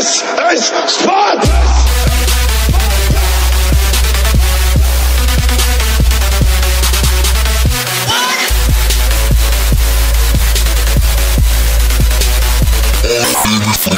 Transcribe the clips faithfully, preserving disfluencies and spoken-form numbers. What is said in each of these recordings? This is Spock! This is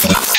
Spock!